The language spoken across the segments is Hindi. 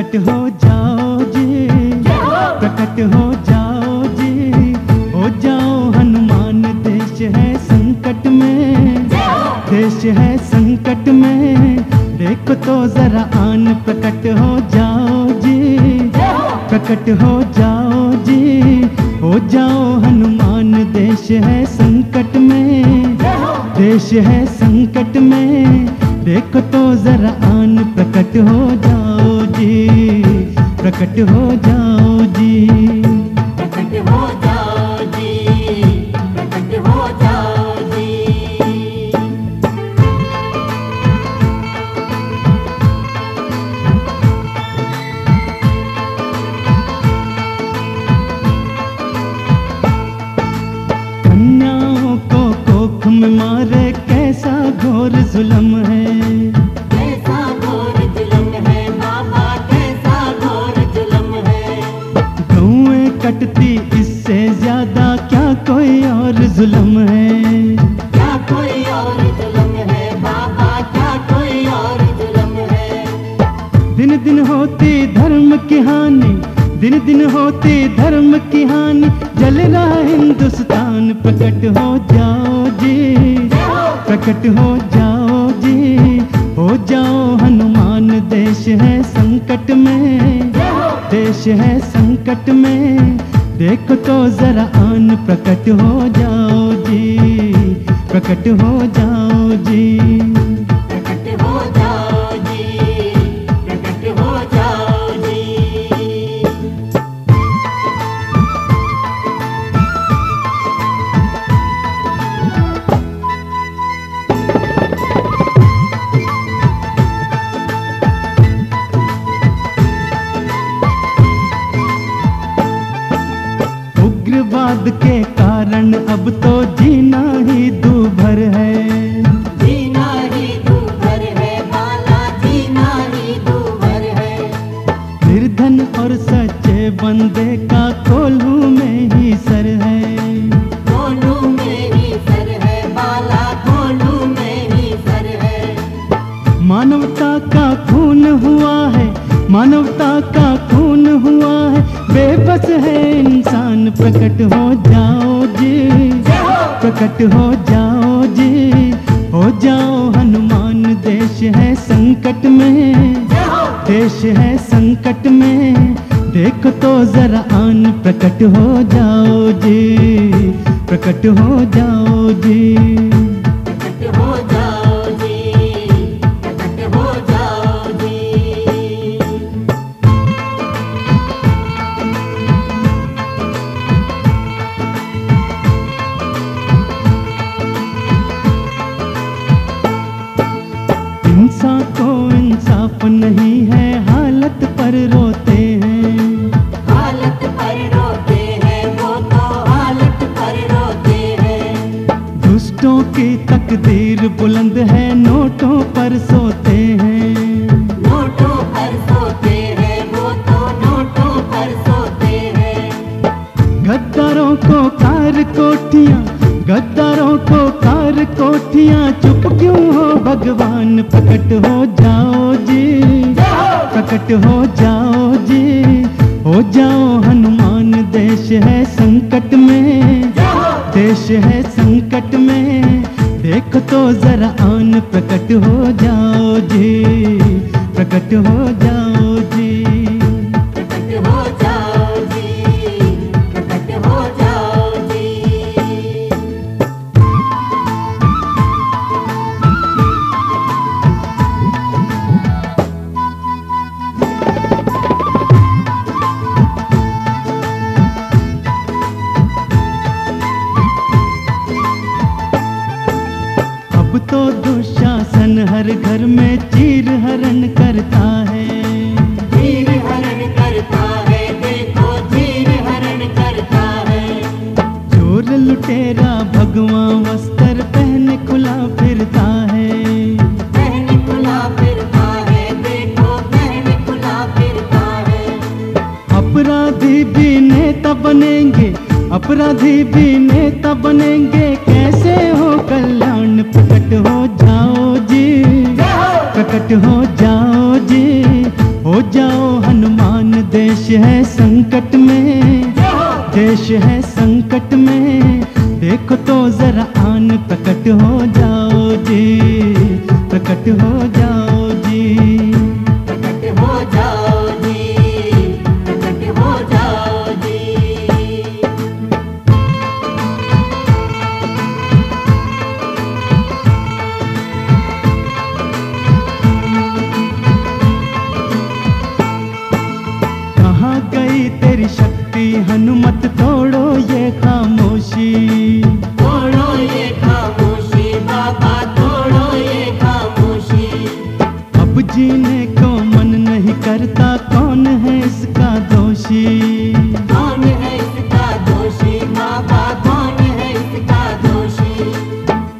प्रकट हो जाओ जी, प्रकट हो जाओ जी, हो जाओ हनुमान। देश है संकट में, देश है संकट में, देखो तो जरा आन। प्रकट हो जाओ जी, प्रकट हो जाओ जी, हो जाओ हनुमान। देश है संकट में, देश है संकट में, देखो तो जरा आन। प्रकट हो जाओ जी, प्रकट हो जाओ जी, प्रकट हो जाओ जी, प्रकट हो जाओ जी। कन्याओं को कोख में मारे, कैसा घोर जुलम है, कैसा घोर जुलम है बाबा, कैसा घोर जुलम है। गौएं कटती इससे ज्यादा क्या कोई और जुलम है, क्या कोई और जुलम है बाबा, क्या कोई और जुलम है। दिन दिन होती धर्म की हानि, दिन दिन होती धर्म की हानि, जल रहा हिंदुस्तान। प्रकट हो जाओ जी, प्रकट हो जाओ जी, हो जाओ हनुमान। देश है संकट में, देश है संकट में, देखो तो जरा आन। प्रकट हो जाओ जी, प्रकट हो जाओ जी, प्रकट हो जाओ जी, प्रकट हो जाओ जी। उग्रवाद के कारण अब तो जीना ही दूभर है, जीना ही दूभर है बाला, जीना ही दूभर है। निर्धन और सच्चे बंदे का कोल्हू में ही सर है, कोल्हू में ही सर है बाला, कोल्हू में ही सर है। मानवता का खून हुआ है, मानवता का खून हुआ है, बेबस है इंसान। प्रकट हो जाओ जी, प्रकट हो जाओ जी, हो जाओ हनुमान। देश है संकट में, देश है संकट में, देखो तो जरा आन। प्रकट हो जाओ जी, प्रकट हो जाओ जी, प्रकट हो जाओ जी, प्रकट हो जाओ जी। इंसान को इंसाफ नहीं है, हालत पर रोते हैं, हालत पर रोते हैं वो तो, हालत पर रोते हैं। दुष्टों की तकदीर बुलंद है, नोटों पर सोते हैं, नोटों पर सोते हैं वो तो, नोटों पर सोते हैं। गद्दारों को कार कोठियाँ, गद्दारों को कार कोठियाँ, चुप क्यों हो भगवान। प्रकट हो जाओ जी, प्रकट हो जाओ जी, हो जाओ हनुमान। देश है संकट में, देश है संकट में, देखो तो जरा आन। प्रकट हो जाओ जी, प्रकट हो जाओ जी, प्रकट हो जाओ जी, प्रकट हो जाओ जी। अब तो दुशासन हर घर में चीर हरण करता है, चीर हरण करता है, देखो चीर हरण करता है। चोर लुटेरा भगवा वस्त्र पहने खुला फिरता है, पहने खुला फिरता है, देखो पहने खुला फिरता है। अपराधी भी नेता बनेंगे, अपराधी भी नेता बनेंगे, कैसे हो कल्याण। प्रकट हो जाओ जी, प्रकट हो जाओ जी, हो हो जाओ हनुमान। देश है संकट में, देश है संकट में, देखो तो जरा आन, प्रकट हो जाओ जी, प्रकट हो जाओ जी, प्रकट हो जाओ जी, प्रकट हो जाओ जी। कहाँ गई तेरी शक्ति हनुमत, तोड़ो ये खामोशी, तोड़ो ये खामोशी बाबा, तोड़ो ये खामोशी। अब जीने को मन नहीं करता, कौन है इसका दोषी, कौन है इसका दोषी बाबा, कौन है इसका दोषी।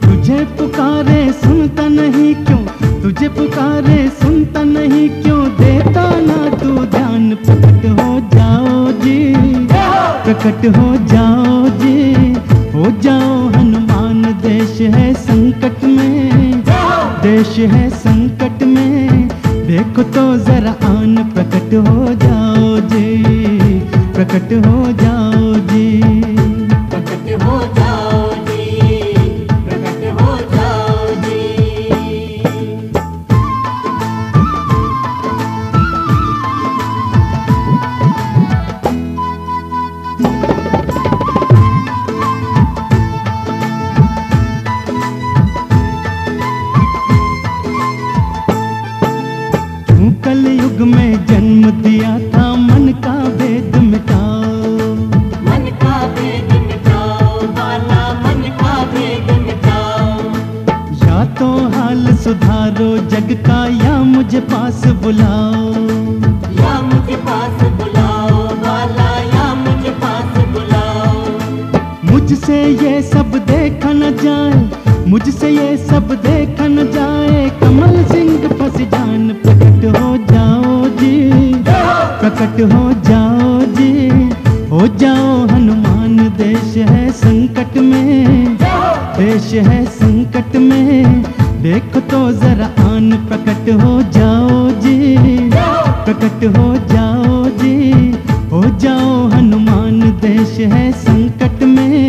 तुझे पुकारे सुनता नहीं क्यों, तुझे पुकारे सुनता नहीं क्यों, देता ना तू ध्यान, प्रकट हो जाओ जी, प्रकट हो जाओ जी, हो जाओ हनुमान। देश है संकट में, देश है संकट में, देखो तो जरा आन, प्रकट हो जाओ जी, प्रकट हो जाओ जी, प्रकट हो जाओ जी, प्रकट हो जाओ जी। कलयुग में जन्म दिया था, मन का भेद मिटाओ, मन का भेद मिटाओ बाला, मन का भेद मिटाओ। या तो हाल सुधारो जग का, या मुझे पास बुलाओ, या मुझे पास बुलाओ बाला, या मुझे पास बुलाओ। मुझसे ये सब देखा न जाए, मुझसे ये सब देखा न जाए, कमल सिंह फंस जान, प्रकट हो जाओ जी, प्रकट हो जाओ जी, हो जाओ हनुमान। देश है संकट में, देश है संकट में, देखो तो जरा आन, प्रकट हो जाओ जी, प्रकट हो जाओ जी, हो जाओ हनुमान। देश है संकट में,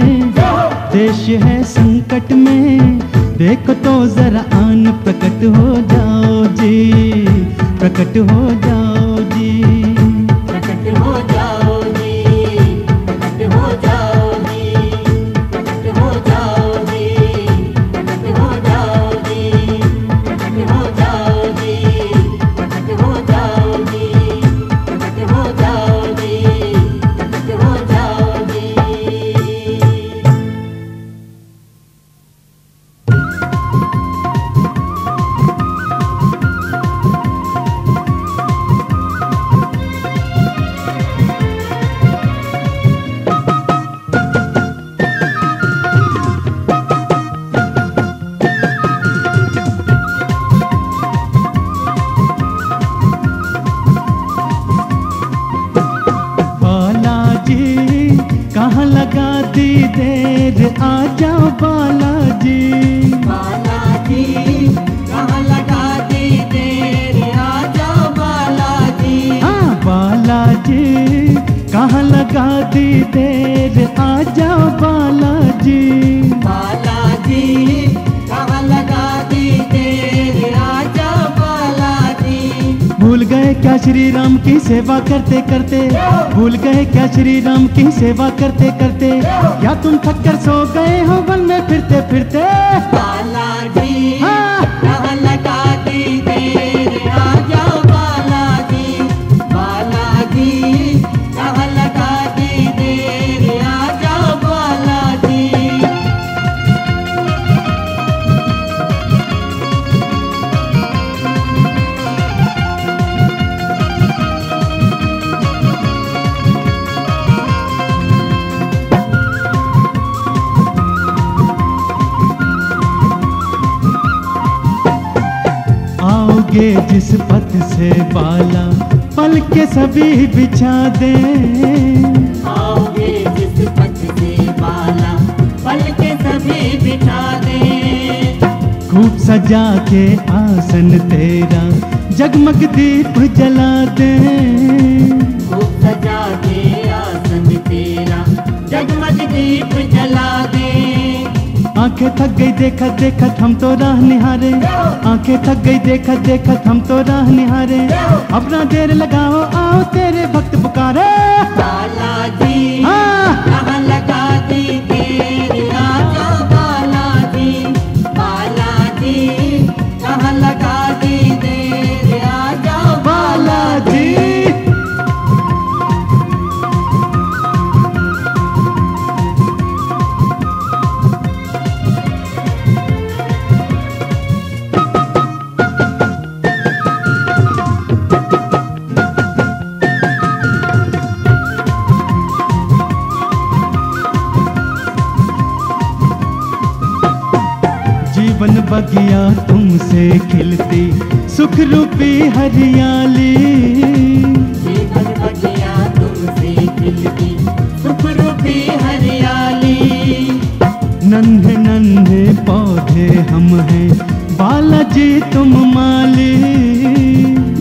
देश है संकट में, देखो तो जरा आन, प्रकट हो जाओ जी, प्रकट हो जाओ जी, प्रकट हो जाओ जी, प्रकट हो जाओ जी, प्रकट हो जाओ जी, प्रकट हो जाओ जी, प्रकट हो जाओ जी, प्रकट हो जाओ जी, प्रकट हो जाओ जी, प्रकट हो जाओ जी। कहाँ लगा दी देर, आ जाओ बालाजी, बालाजी कहाँ लगा दी देर, आ जाओ बालाजी। हाँ बालाजी कहाँ लगा दी देर, आ जाओ बालाजी, बालाजी कहाँ लगा दी देर, आ जाओ बालाजी। भूल गए क्या श्री राम की सेवा करते करते, भूल गए क्या श्री राम की सेवा करते करते, क्या तुम थक कर सो गए हो वन में फिरते फिरते, बालाजी कहाँ लगा दी देर, आ जाओ बालाजी, बालाजी कहाँ लगा दी देर, आ जाओ बालाजी। आओगे जिस पथ से बाला, पल के सभी बिछा दे, आओगे जिस पथ से बाला, पल के सभी बिछा दे। खूब सजा के आसन तेरा, जगमग दीप जला दे, खूब सजा दे आसन तेरा, जगमग दीप जला दे। आंखें थक गई देखत देखत हम तो राह निहारे, आंखें थक गई देखत देखत हम तो राह निहारे। अपना देर लगाओ आओ तेरे भक्त पुकारे, काला जी राह लगा दी तेरी राजा, काला जी राह लगा दी तेरी राजा बाला जी। बगिया तुमसे खिलती सुख रूपी हरियाली, जीवन बगिया तुमसे खिलती सुख रूपी हरियाली। नन्हे नन्हे पौधे हम हैं बालाजी तुम माली,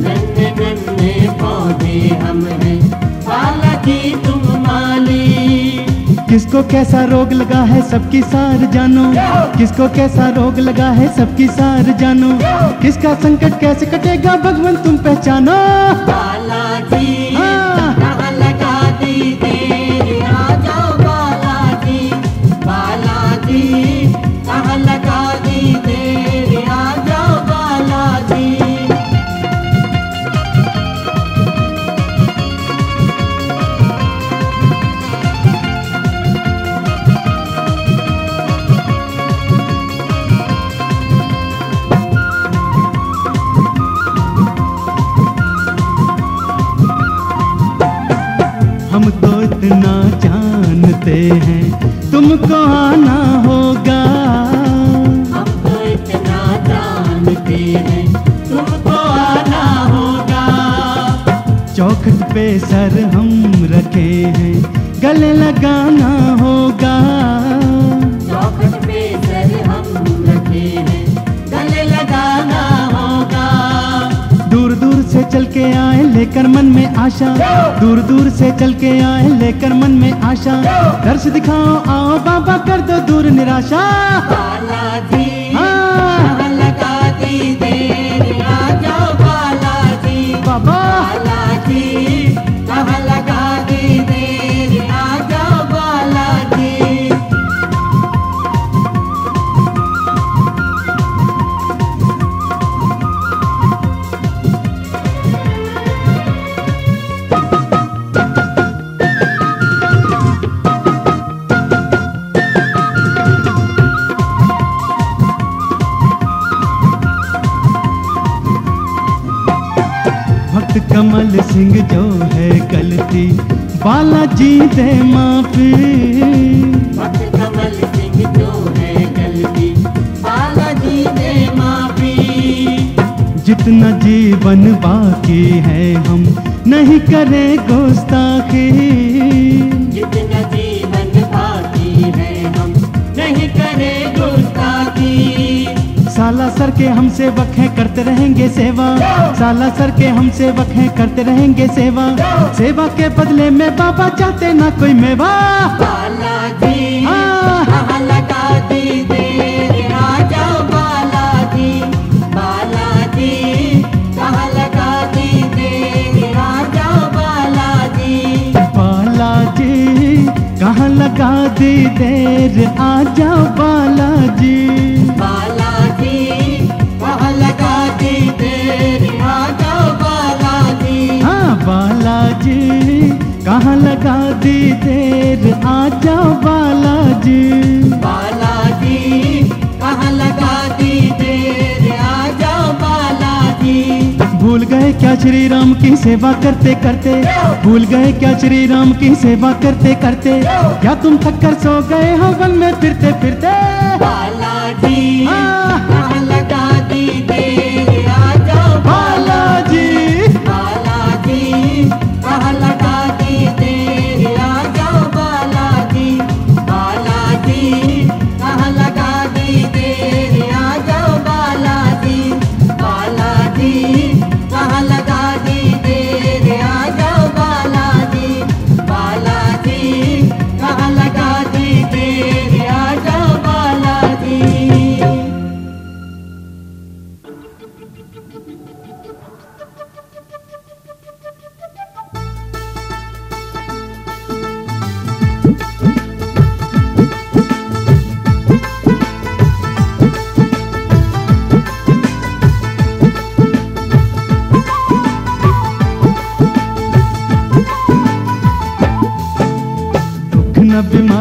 नन्हे नन्हे पौधे हम हैं बालाजी तुम माली। किसको कैसा रोग लगा है सबकी सार जानो, किसको कैसा रोग लगा है सबकी सार जानो। किसका संकट कैसे कटेगा भगवान तुम पहचानो, बालाजी राह लगा दी तेरी राजा, बालाजी बालाजी राह लगा दी तेरी राजा बालाजी। इतना जानते हैं तुमको आना होगा, हम तो इतना जानते हैं तुमको आना होगा। चौखट पे सर हम रखे हैं गले लगाना होगा, चौखट पे सर हम रखे हैं गले लगाना होगा। दूर दूर से चल के आए लेकर मन में आशा, दूर दूर से चल के आए लेकर मन में आशा। दर्श दिखाओ आओ बाबा कर दो दूर निराशा, बालाजी राह लगा दी तेरी राजा, बालाजी बाबा बालाजी राह लगा दी तेरी राजा बालाजी। कमल सिंह जो है गलती बालाजी दे माफी, भक्त कमल सिंह जो है गलती बालाजी दे माफी। जितना जीवन बाकी है हम नहीं करें गुस्ताखी, जितना जीवन बाकी है हम नहीं करें गुस्ताखी। साला सर के हम सेवक हैं करते रहेंगे सेवा, साला सर के हम सेवक हैं करते रहेंगे सेवा। सेवा के बदले में बाबा चाहते ना कोई मेवा, बालाजी राह लगा दी तेरी राजा, बालाजी बालाजी राह लगा दी तेरी राजा बालाजी। बालाजी कहाँ लगा दी तेरी राजा, बालाजी बालाजी कहाँ लगा दी देर आ जाओ बालाजी, बालाजी कहाँ लगा दी देर आ जाओ बालाजी। भूल गए क्या श्री राम की सेवा करते करते, भूल गए क्या श्री राम की सेवा करते करते। क्या तुम थक कर सो गए हो वन में फिरते फिरते, बालाजी कहाँ लगा दी देर आ जाओ बालाजी, राह लगा दी तेरी राजा बालाजी, बालाजी राह लगा दी तेरी राजा बालाजी, बालाजी।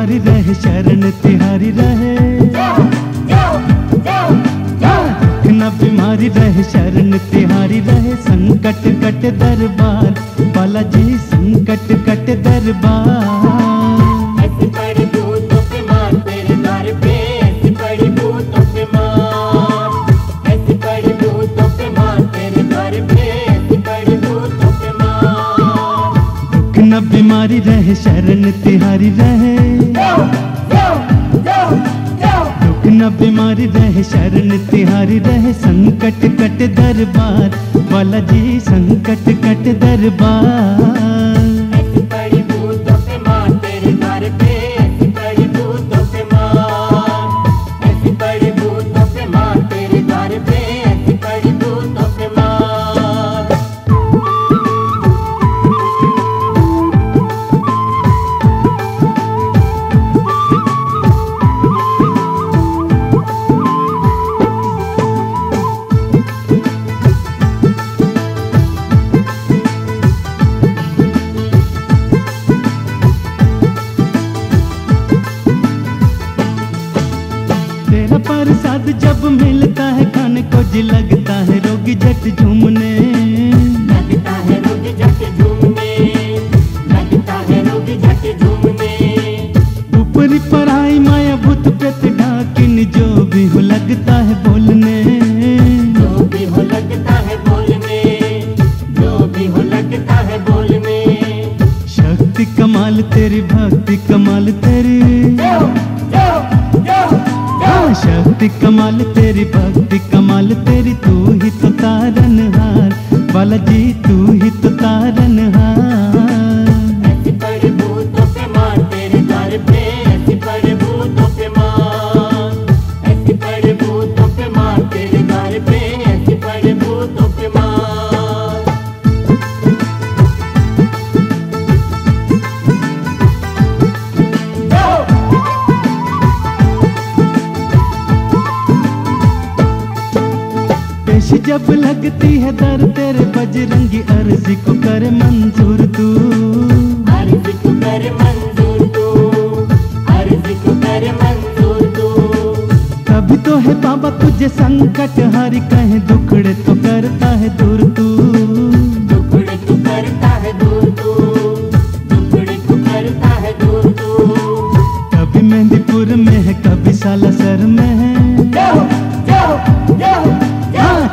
तुम्हारी रहे, शरण तिहारी रहे, न बीमारी रहे, शरण तिहारी रहे। संकट कट दरबार बालाजी, संकट कट दरबार। बीमारी रहे, शरण तिहारी रहे, दुख न बीमारी रहे, शरण तिहारी रहे। संकट कट दरबार बालाजी, संकट कट दरबार। लगता है रोगी जट झूमने, लगता है रोगी जट झूमने, लगता है रोगी जट झूमने। ऊपरी पराई माया भूत प्रेत ढाकिन, जो भी हो लगता है बोलने, जो भी हो लगता है बोलने, जो भी हो लगता है बोलने। शक्ति कमाल तेरी, भक्ति कमाल तेरी, शक्ति कमाल तेरी, भक्ति कमाल तेरी। तू ही तो तारनहार बालाजी, तू ही तो तारनहार। ऐसी पड़े भूतों पे मार तेरे द्वार पे, ऐसी पड़े भूतों पे मार, ऐसी पड़े भूतों पे मार तेरे द्वार पे, ऐसी पड़े भूतों पे मार। जब लगती है दर तेरे बजरंगी, अर्जी को कर मंजूर तू, अर्जी को कर मंजूर तू, अर्जी को कर मंजूर तू। कभी तो है बाबा तुझे संकट हारी, कहे दुखड़े तो करता है दूर तू, दुखड़े तो करता है दूर तू, दुखड़े तो करता है दूर तू। कभी मेहंदीपुर में है, कभी सालासर में है,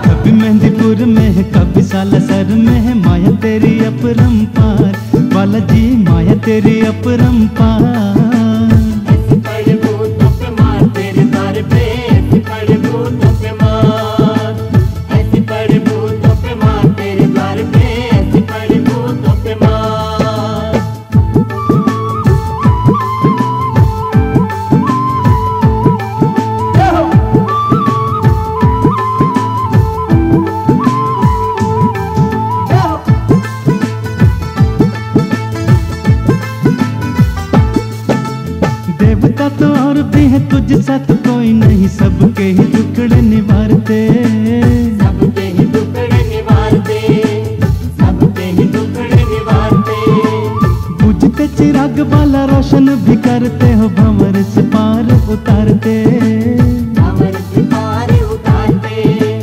कभी मेहंदीपुर में है, कभी सालासर में है। माया तेरी अपरंपार बालाजी, माया तेरी अपरंपार। तुझ साथ कोई नहीं, सबके ही दुखड़े निवारते, सबके ही दुखड़े निवारते, सबके ही दुखड़े निवारते। बुझते चिराग वाला रोशन भी करते हो, भंवर से पार उतारते, भंवर से पार उतारते,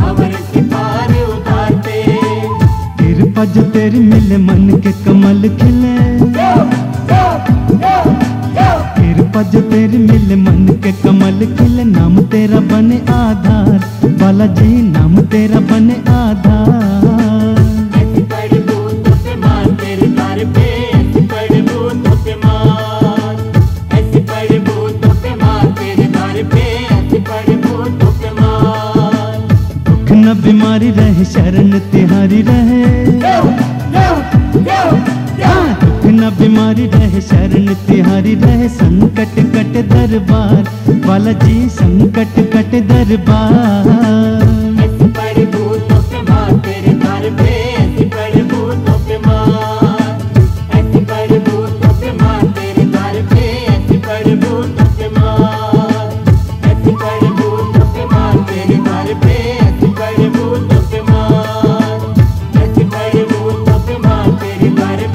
भंवर से पार उतारते। कृपा जो तेरी मिले, मन के कमल खिले, जो तेरी मिले, मन के कमल खिले। नाम तेरा बने आधार बालाजी, नाम तेरा बने आधार। दुख न बीमारी रहे, शरण तिहारी रहे, न बीमारी रहे, शरण तिहारी रहे। संकट कट दरबार बालाजी, संकट कट दरबार। ऐसी पड़े भूतों पे मार तेरे द्वार पे, ऐसी पड़े भूतों पे मार, ऐसी पड़े भूतों पे मार तेरे द्वार पे, ऐसी पड़े भूतों पे मार, ऐसी पड़े भूतों पे मार तेरे द्वार पे, ऐसी पड़े भूतों पे मार, ऐसी पड़े भूतों पे मार तेरे द्वार पे।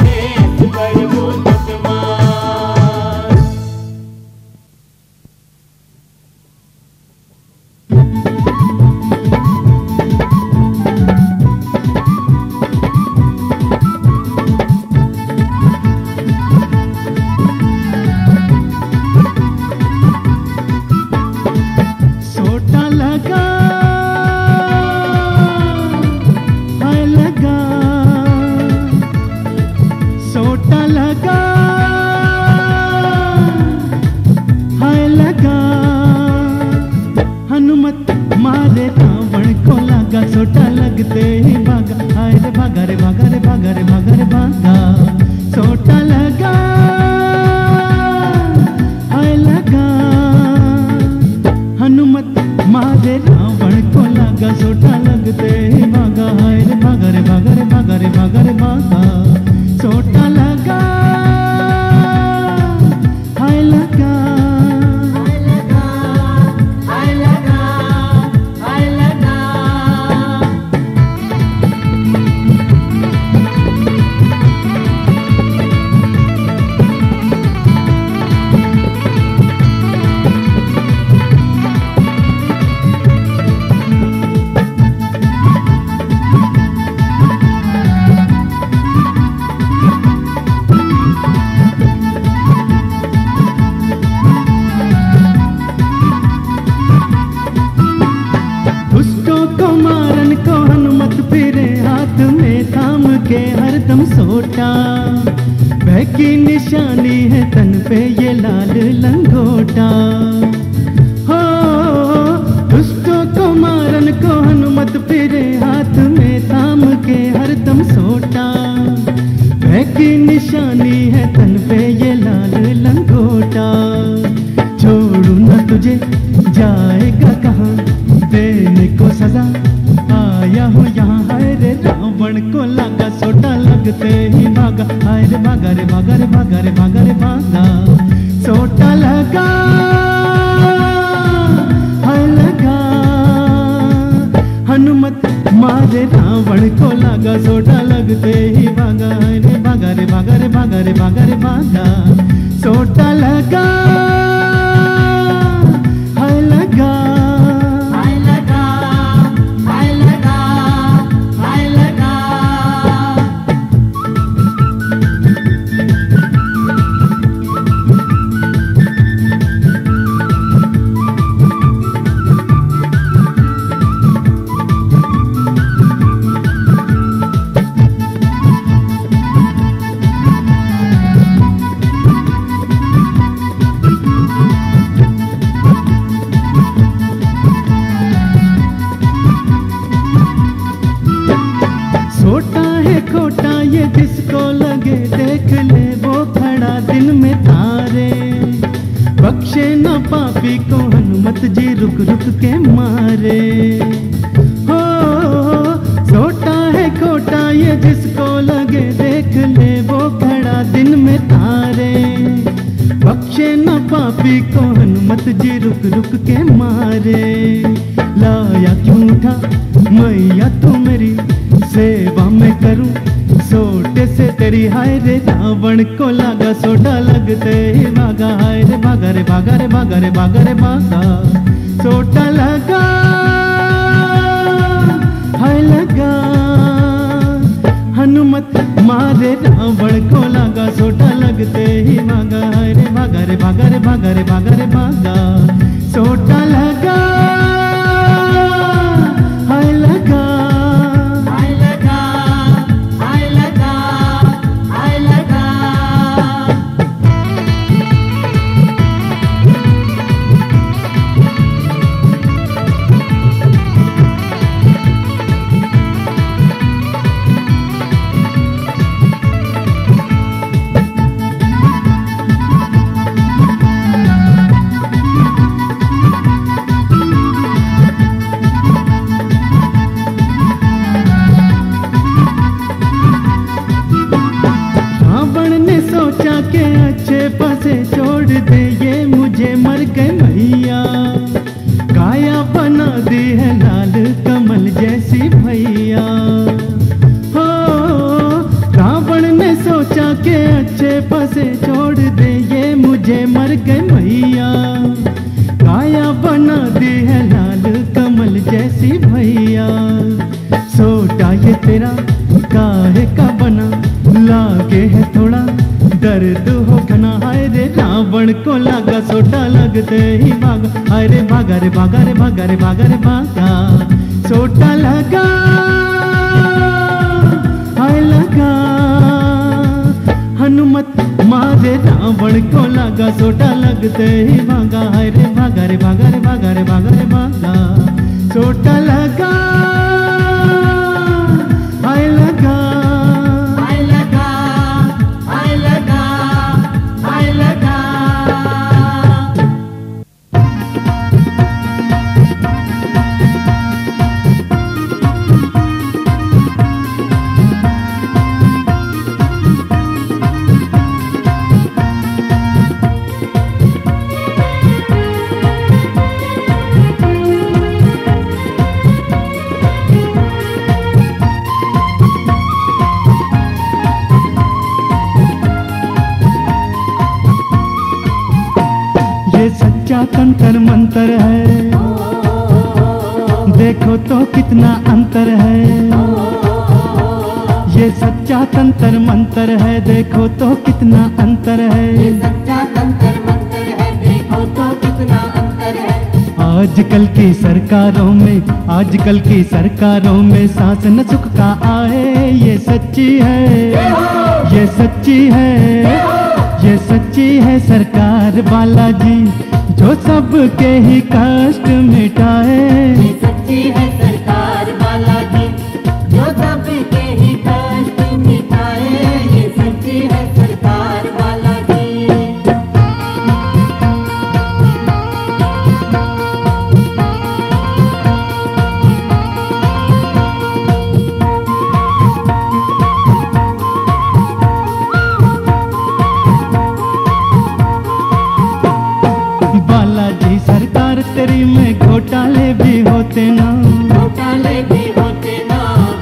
ही भागा, आए रे भागा रे भागा रे भागा रे भागा रे भागा, सोटा लगा आए लगा, हनुमत मारे रावण को लगा, सोटा लगते ही भागा, आए रे भागा रे भागा रे भागा रे भागा रे भागा, सोटा लगा आए लगा। बहकी निशानी है तन पे ये लाल लंगोटा, हो दुष्टों को मारन को हनुमत फिरे हाथ में थाम के हरदम सोटा, बहकी निशानी है तन पे ये लाल लंगोटा, छोड़ू ना तुझे जाएगा कहाँ, देने को सजा आया हूँ यहाँ, हाय रे रावण को लगा, सोटा लगते ही भागा, हाय रे भागा रे भागा रे भागा रे भागा रे भागा, सोटा लगा हाय लगा, हनुमत मारे रावण को लगा, सोटा लगते ही भागा, हाय रे भागा रे भागा रे भागा रे भागा रे भागा, सोटा लगा हाय लगा। भागा रे भागा रे भागा रे भागा, सोटा लगा तंतर मंतर है, देखो तो कितना अंतर है। ये सच्चा तंतर मंतर है, देखो तो कितना अंतर है। ये सच्चा तंतर मंतर है, देखो तो कितना अंतर है। आजकल की सरकारों में, आजकल की सरकारों में सांस न सुख का आए, ये सच्ची है, ये सच्ची है, ये सच्ची है सरकार वाला जी, जो सबके ही कष्ट मिटाए। ये सच्ची है सरकार वाला जी, जो सबके ही कष्ट मिटाए। ये सच्ची है सरकार वाला तेरी में घोटाले भी होते ना, घोटाले भी होते ना,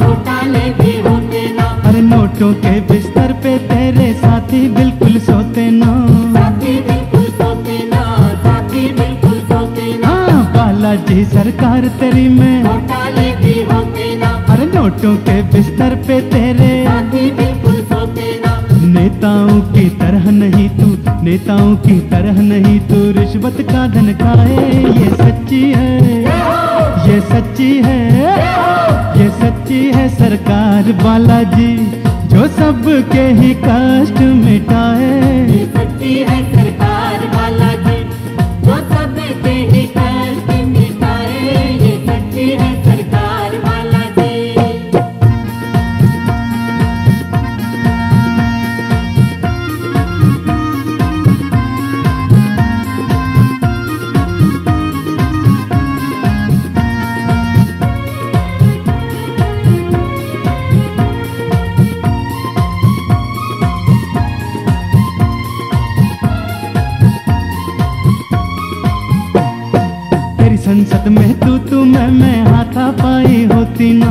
घोटाले भी होते ना। अरे नोटों के बिस्तर पे तेरे साथी बिल्कुल सोते ना, साथी बिल्कुल सोते ना, साथी बिल्कुल सोते ना। बालाजी सरकार तेरी में घोटाले भी होते ना, अरे नोटों के बिस्तर पे तेरे साथी बिल्कुल सोते ना। नेताओं की तरह नहीं तू, नेताओं की तरह नहीं तू रिश्वत का धन खाए। ये सच्ची है, ये सच्ची है, ये सच्ची है सरकार वाला जी, जो सबके ही कष्ट मिटाए। ये सच्ची है सरकार वाला जी, जो सबके ही कष्ट मिटाए। ये सच्ची है सरकार वाला जी। संसद में तू तू मैं हाथापाई होती ना,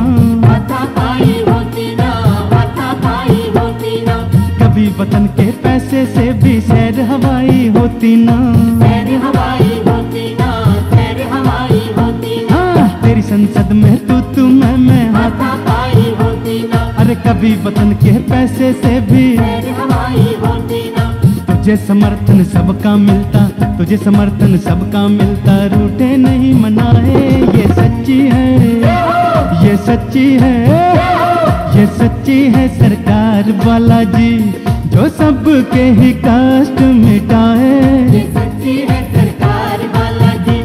हाथापाई होती ना, हाथापाई होती ना। कभी वतन के पैसे से भी सैर हवाई होती ना, सैर हवाई होती ना, सैर हवाई होती ना। तेरी संसद में तू तू मैं हाथापाई होती ना, अरे कभी वतन के पैसे से भी सैर हवाई होती ना। तुझे समर्थन सबका मिलता, तुझे समर्थन सबका मिलता, रूठे नहीं मनाए। ये सच्ची है, ये सच्ची है, ये सच्ची है सरकार वाला जी, जो सबके ही कष्ट मिटाए। ये सच्ची है सरकार वाला जी,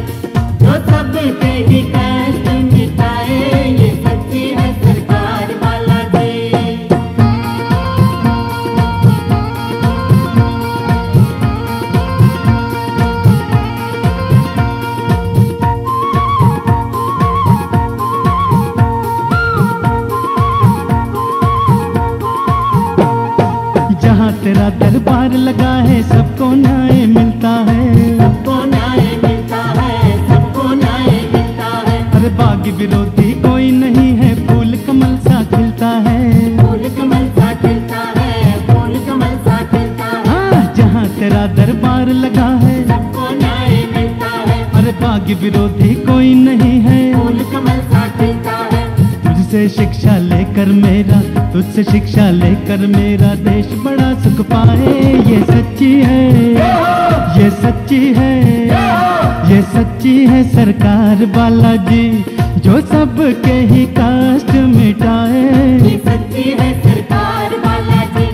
जो सबके ही कष्ट मिटाए। ये सच्ची है सरकार वाला जी। तेरा दरबार लगा है, सबको न्याय मिलता है, सबको न्याय मिलता है, सबको न्याय मिलता है। अरे बागी विरोधी कोई नहीं है, फूल कमल सा खिलता है, फूल कमल सा खिलता है, फूल कमल सा खिलता है। हाँ, जहाँ तेरा दरबार लगा है, सबको न्याय मिलता है। अरे बागी विरोधी कोई नहीं है, फूल कमल सा खिलता है। तुझसे शिक्षा लेकर मेरा, तुझसे शिक्षा लेकर मेरा देश बड़ा सुख पाए। ये सच्ची है, ये सच्ची है, ये सच्ची है सरकार वाला जी, जो सबके ही कष्ट मिटाए। ये सच्ची है सरकार वाला जी,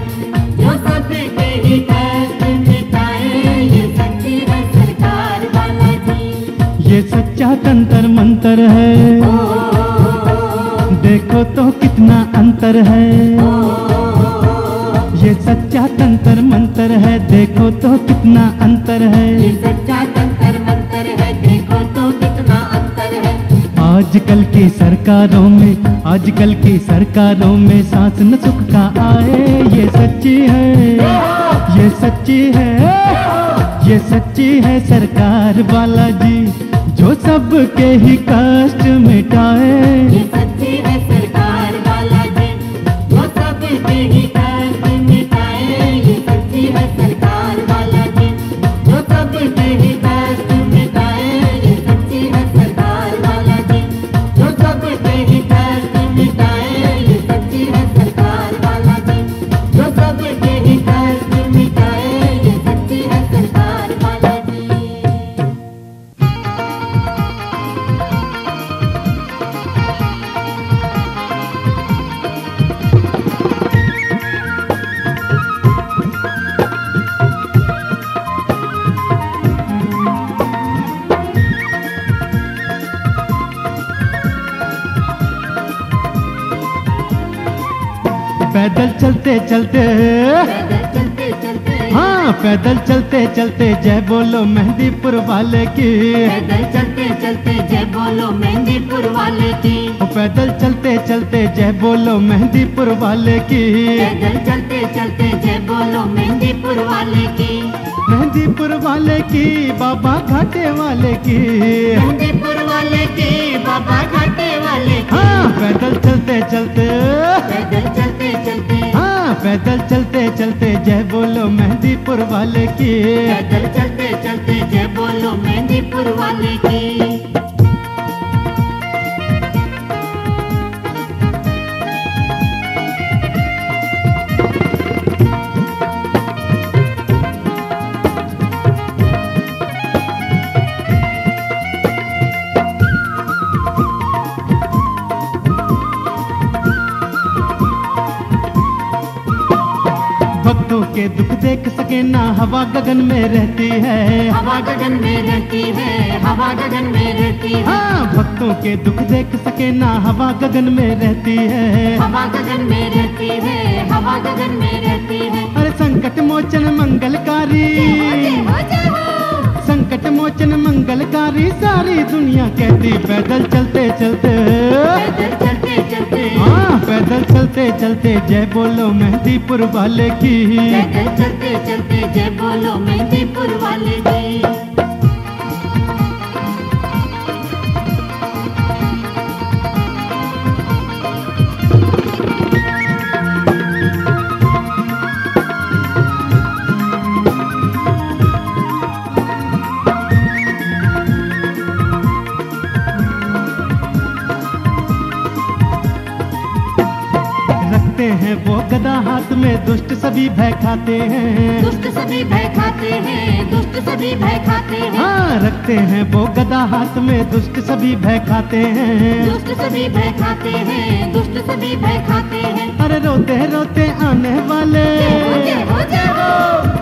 जो सबके ही कष्ट मिटाए। ये सच्ची है सरकार वाला जी। ये सच्चा तंतर मंतर है, देखो तो कितना अंतर है। ये सच्चा तंतर मंतर है, देखो तो कितना अंतर है। ये सच्चा तंतर मंतर है, देखो तो कितना अंतर है। आजकल की सरकारों में, आजकल की सरकारों में सांस न सुख का आए। ये सच्ची है, ये सच्ची है, ये सच्ची है सरकार वाला जी, जो सबके ही कष्ट मिटाए। ये सच्ची है सरकार वाला जी, जो सबके ही कष्ट मिटाए। ये सच्ची है सरकार वाला जी, जो सबके ही कष्ट मिटाए। पैदल चलते चलते, हाँ पैदल चलते चलते जय बोलो मेहंदीपुर वाले की। पैदल चलते चलते जय बोलो मेहंदीपुर वाले की। पैदल चलते चलते जय बोलो मेहंदीपुर वाले की। पैदल चलते चलते जय बोलो मेहंदीपुर वाले की। मेहंदीपुर वाले की बाबा घाटे वाले की। मेहंदीपुर वाले की बाबा घाटे वाले की। हाँ पैदल चलते चलते, पैदल चलते चलते, हाँ पैदल चलते चलते जय बोलो मेहंदीपुर वाले की। पैदल चलते चलते जय बोलो मेहंदीपुर वाले की। के दुख देख सके ना हवा गगन में रहती है। हवा गगन में रहती है, हवा गगन में रहती है। हाँ भक्तों के दुख देख सके ना हवा गगन में रहती है। हवा गगन में रहती है, हवा गगन में रहती है। अरे संकट मोचन मंगलकारी, संकट मोचन मंगलकारी सारी दुनिया कहती। पैदल चलते चलते, पैदल चलते चलते, हाँ पैदल चलते चलते जय बोलो मेहंदीपुर वाले की। पैदल चलते चलते जय बोलो मेहंदीपुर वाले की। वो गदा हाथ में दुष्ट सभी भय खाते हैं। दुष्ट सभी भय खाते हैं, दुष्ट सभी भय खाते हैं। हाँ रखते हैं वो गदा हाथ में दुष्ट सभी भय खाते हैं। दुष्ट सभी भय खाते हैं, दुष्ट सभी भय खाते हैं। अरे रोते रोते आने वाले,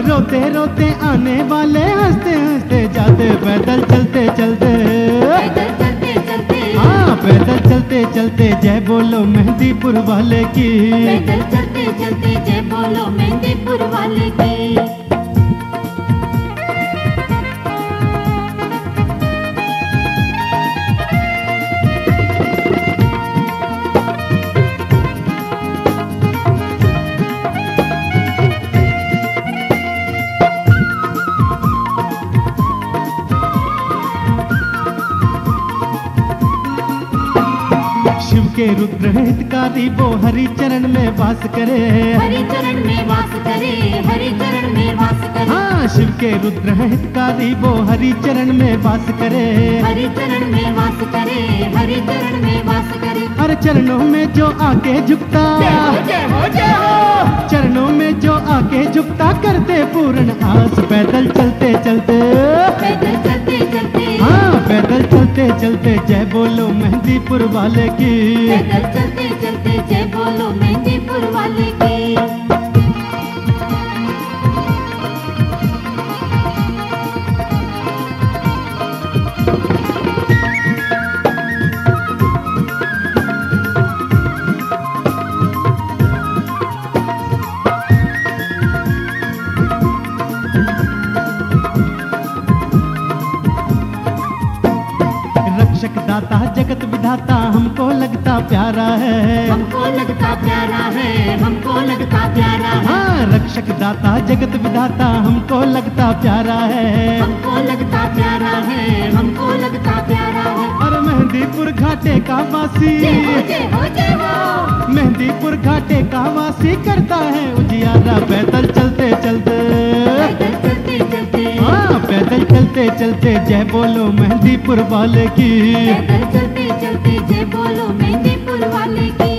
रोते रोते आने वाले हंसते हंसते जाते। पैदल चलते चलते, हाँ पैदल चलते चलते जय बोलो मेहंदीपुर वाले की। पैदल चलते चलते जय बोलो मेहंदीपुर वाले की। के रुद्र हितकारी वो हरि चरण में वास करे। हरि चरण में वास करे, हरि चरण में वास करे। हाँ शिव के रुद्र हितकारी वो हरि चरण में वास करे। हरि चरण में वास करे, हरि चरण में वास करे। हर चरणों में जो आके झुकता, चरणों में जो आके झुकता करते पूर्ण आस। पैदल चलते चलते, पैदल चलते चलते, हाँ पैदल चलते चलते जय बोलो मेहंदीपुर वाले की। पैदल चलते चलते जय बोलो मेहंदीपुर वाले की। दाता जगत विधाता हमको लगता प्यारा है, हमको लगता प्यारा है, हमको लगता प्यारा है। हाँ रक्षक दाता जगत विधाता हमको लगता प्यारा है, हमको लगता प्यारा है, हमको लगता प्यारा है। और मेहंदीपुर घाटे का वासी, मेहंदीपुर घाटे का वासी करता है उजियारा। पैदल चलते चलते, हाँ पैदल चलते चलते जय बोलो मेहंदीपुर वाले की। पैदल चलते चलते जय बोलो मेहंदीपुर वाले की।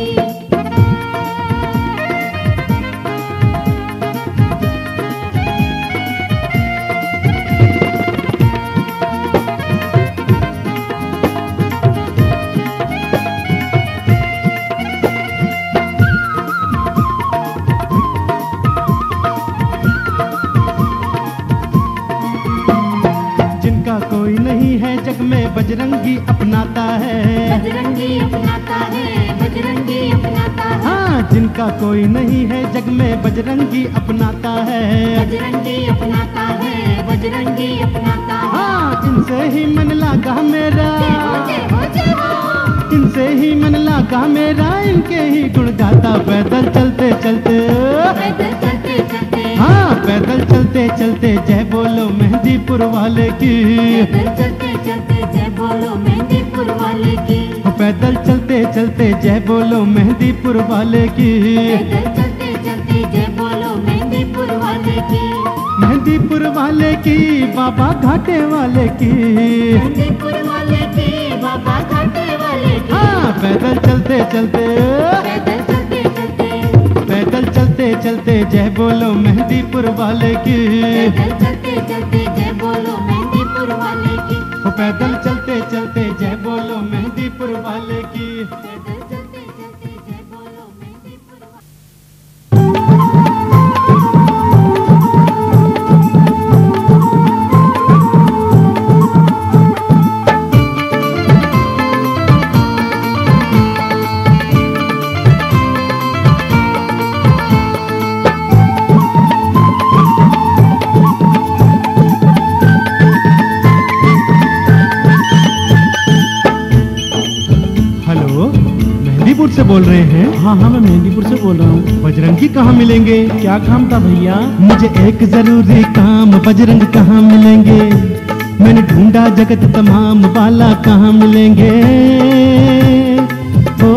कोई नहीं है जग में बजरंगी अपनाता है, बजरंगी अपनाता है, बजरंगी अपनाता है। हाँ जिनका कोई नहीं है जग में बजरंगी अपनाता है, बजरंगी अपनाता है, बजरंगी अपनाता है। हाँ, जिनसे ही मन लागा मेरा, जिनसे ही मन लागा मेरा, इनके ही गुण गाता पैदल चलते चलते, पैदल चलते चलते। हाँ, पैदल चलते चलते जय बोलो मेहंदीपुर वाले की, पैदल चलते चलते जय बोलो मेहंदीपुर वाले की, पैदल चलते चलते जय बोलो मेहंदीपुर वाले की, पैदल चलते चलते जय बोलो मेहंदीपुर वाले की, मेहंदीपुर वाले की, बाबा घाटे वाले की, मेहंदीपुर वाले की, बाबा घाटे वाले की। हाँ, पैदल चलते चलते, पैदल चलते चलते, पैदल चलते चलते जय बोलो मेहंदीपुर वाले की, पैदल चलते चलते जय बोलो मेहंदीपुर वाले की, पैदल चलते चलते जय बोलो मेहंदीपुर वाले की। से बोल रहे हैं? हाँ हाँ, मैं मेहंदीपुर से बोल रहा हूँ। बजरंगी कहाँ मिलेंगे? क्या काम था भैया? मुझे एक जरूरी काम, बजरंग कहाँ मिलेंगे? मैंने ढूंढा जगत तमाम, बाला कहाँ मिलेंगे? ओ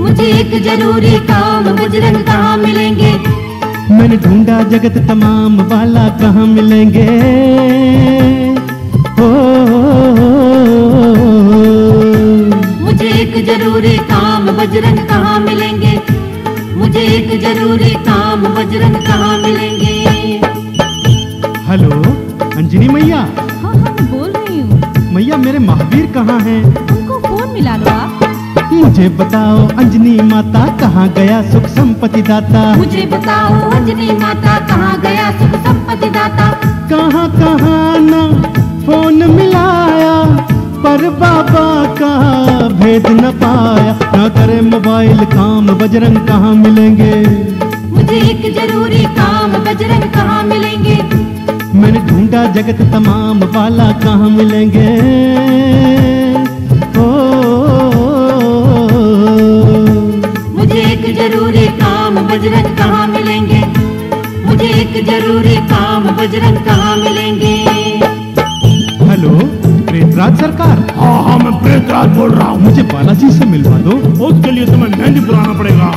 मुझे एक जरूरी काम, बजरंग कहाँ मिलेंगे? मैंने ढूंढा जगत तमाम, बाला कहाँ मिलेंगे? जरूरी काम, बजरंग कहाँ मिलेंगे? मुझे एक जरूरी काम, बजरंग कहाँ मिलेंगे? हेलो अंजनी मैया। हाँ हाँ, मैं बोल रही हूँ। मैया, मेरे महावीर कहाँ हैं? उनको फोन मिला लो आप। मुझे बताओ अंजनी माता, कहाँ गया सुख संपत्ति दाता? मुझे बताओ अंजनी माता, कहाँ गया सुख संपत्ति दाता? कहाँ कहाँ ना फोन मिलाया, पर बाबा का भेद न पाया। ना करे मोबाइल काम, बजरंग कहाँ मिलेंगे? मुझे एक जरूरी काम, बजरंग कहाँ मिलेंगे? मैंने ढूंढा जगत तमाम, बाला कहाँ मिलेंगे? ओ मुझे एक जरूरी काम, बजरंग कहाँ मिलेंगे? मुझे एक जरूरी काम, बजरंग कहाँ मिलेंगे? हेलो, प्रेतराज सरकार। हाँ हाँ, मैं प्रेतराज बोल रहा हूँ। मुझे बालाजी से मिलवा दो, उसके लिए तुम्हें मेहंदीपुर आना पड़ेगा।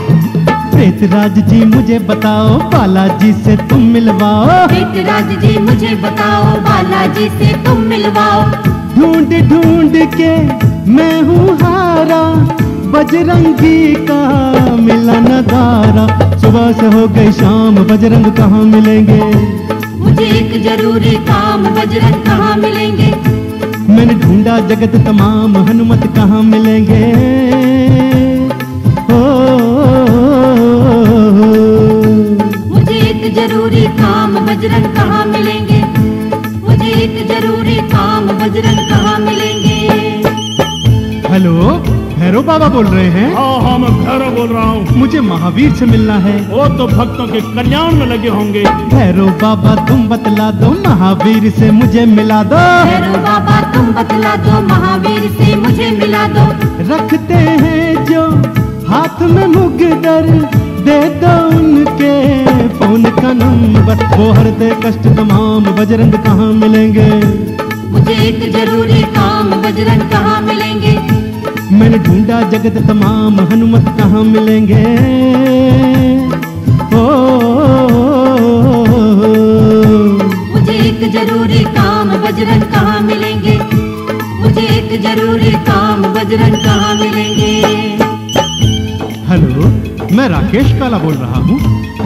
प्रेतराज जी मुझे बताओ, बालाजी से तुम मिलवाओ। प्रेतराज जी मुझे बताओ, बालाजी से तुम मिलवाओ। ढूंढ ढूंढ के मैं हूँ हारा, बजरंगी का मिला नजारा। सुबह से हो गई शाम, बजरंग कहाँ मिलेंगे? मुझे एक जरूरी काम, बजरंग कहाँ मिलेंगे? मैंने ढूंढा जगत तमाम, हनुमत कहाँ मिलेंगे? ओ मुझे एक जरूरी काम, बजरंग कहाँ मिलेंगे? मुझे एक जरूरी काम, बजरंग कहाँ मिलेंगे? हेलो, भैरव बाबा बोल रहे हैं? हाँ हाँ, मैं भैरव बोल रहा हूँ। मुझे महावीर से मिलना है। वो तो भक्तों के कल्याण में लगे होंगे। भैरव बाबा तुम बतला दो, महावीर से मुझे मिला दो। भैरव बाबा तुम बतला दो, महावीर से मुझे मिला दो। रखते हैं जो हाथ में मुगदर, दे दो उनके फोन का नंबर। वो हर दे कष्ट तमाम, बजरंग कहाँ मिलेंगे? मुझे एक जरूरी काम, बजरंग कहाँ मिलेंगे? मैंने ढूंढा जगत तमाम, हनुमत कहाँ मिलेंगे? ओ मुझे एक जरूरी काम, बजरंग कहाँ मिलेंगे? मुझे एक जरूरी काम, बजरंग कहाँ मिलेंगे? हेलो, मैं राकेश काला बोल रहा हूँ।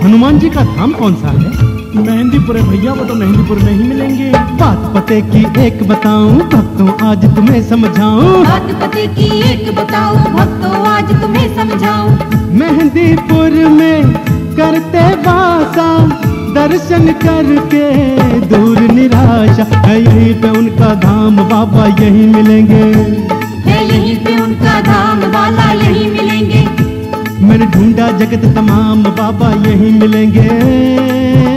हनुमान जी का धाम कौन सा है? मेहंदीपुर है भैया। वो तो मेहंदीपुर में ही मिलेंगे। बात पते की एक बताऊं, भक्तों आज तुम्हें समझाऊं। बात पते की एक बताऊं, भक्तों आज तुम्हें समझाऊं। मेहंदीपुर में करते वासा, दर्शन करके दूर निराशा। है यहीं पे उनका धाम, बाबा यहीं मिलेंगे। है यहीं पे उनका धाम, वाला यहीं ढूंढा जगत तमाम बाबा यहीं मिलेंगे।